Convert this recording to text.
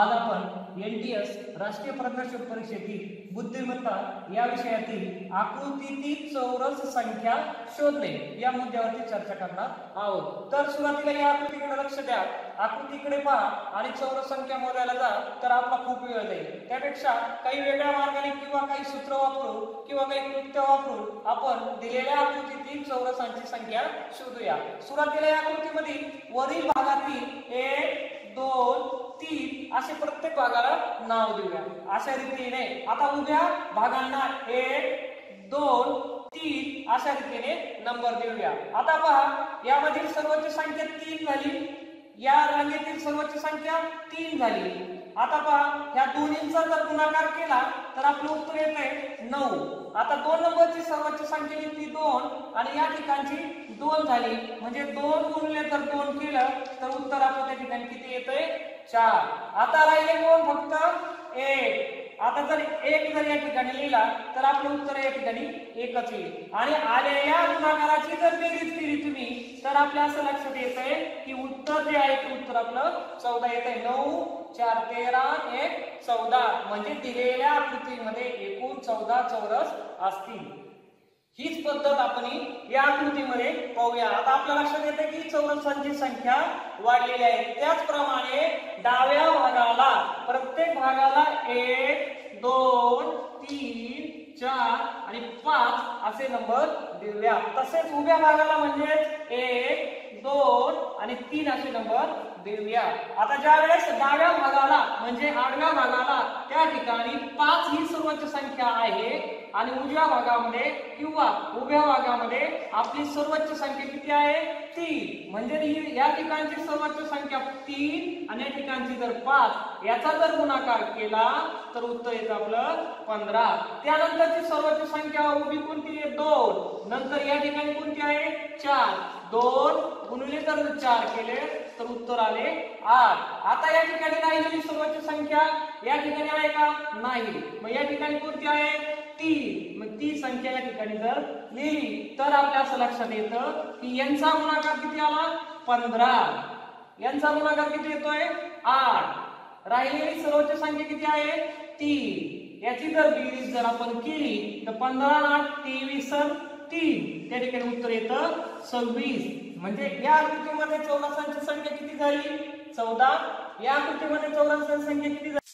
आज आपण NTS राष्ट्रीय प्रज्ञा शोध परीक्षेतील बुद्धिमत्ता या विषयातील आकृतीतील चौरस संख्या शोधणे या मुद्द्यावरती चर्चा करणार आहोत। तर सुरुवातीला या आकृतीकडे लक्ष द्या, आकृतीकडे पहा आणि चौरस संख्या मोजायला जा तर आपला खूप वेळ जाईल। त्यापेक्षा काही वेगळ्या मार्गाने किंवा काही सूत्र वापरू किंवा काही कृत्य वापरून आपण दिलेल्या आकृतीतील चौरसांची संख्या शोधूया। सुरुवातीला या आकृतीमध्ये वरील भागातील 1, 2, 3 असे प्रत्येक भागाला नाव देऊया। अशा रीतीने आता उभ्या भागांना 1, 2, 3 अशा रीतीने नंबर देऊया। आता पहा, यामधील सर्वोच्च संख्या 3 झाली, या रांगेतील सर्वोच्च संख्या 3 झाली। आता पहा, या दोन्हींचा जर गुणाकार केला तर आपलं उत्तर येते 9। आता 2 नंबरची सर्वोच्च संख्या घेतली 2 आणि या ठिकाणची 2 झाली, म्हणजे 2 गुणले तर 2 केलं तर उत्तर आपल्या त्या ठिकाणी किती येते 4। आता राहिले कोण, फक्त 1। आता जर 1 जर या ठिकाणी लिहिला तर आपलं उत्तर या ठिकाणी 1च येईल। आणि आलेल्या गुणाकाराची जर बेरीज केली तुम्ही तर आपल्या असं लक्षात येते की उत्तर जे आहे ते उत्तर आपलं 14 येते। 9, 4, 13, 1, 14 म्हणजे दिलेल्या आकृतीमध्ये एकूण 14 चौरस असतील। हीच पद्धत आपण या आकृतीमध्ये पाहूया। आता आपल्याला लक्षात येते की चौरसांची संख्या वाढलेली आहे। त्याचप्रमाणे डाव्या भागाला प्रत्येक भागाला 1, 2, 3, 4 आणि 5 असे नंबर दिलेले। तसेच उभ्या भागाला म्हणजे 1, 2 आणि 3 असे नंबर देऊया। आता ज्या वेळेस डाव्या भागाला म्हणजे आडव्या भागाला त्या ठिकाणी 5 ही सर्वोच्च संख्या आहे आणि उजव्या भागामध्ये किंवा उभ्या भागामध्ये आपली सर्वोच्च संख्या किती आहे 3, म्हणजे ही या ठिकाणची सर्वोच्च संख्या 3 आणि या ठिकाणची जर 5 याचा जर गुणाकार केला तर उत्तर येतं आपलं 15। त्यानंतरची सर्वोच्च संख्या उभी कोणती आहे 2, नंतर या ठिकाणी कोणती आहे 4। 2 गुणले तर 4 केले तर उत्तर आले 8। आता या ठिकाणी राहिलेली सर्वोच्च संख्या या ठिकाणी आहे का नाही, मग या ठिकाणी कोणती आहे 3, मग ती संख्या या ठिकाणी जर लिहिली तर आपल्या असं लक्षात येतं की यांचा गुणाकार किती आला 15, यांचा गुणाकार किती येतोय 8, राहिलेली सर्वोच्च संख्या किती आहे 3, याची जर बेरीज जर आपण केली तर 15, 8, 23, 3 त्या ठिकाणी उत्तर येतं 26। म्हणजे या आकृतीमध्ये चौरसांची संख्या किती झाली 14, या आकृतीमध्ये चौरसांची संख्या किती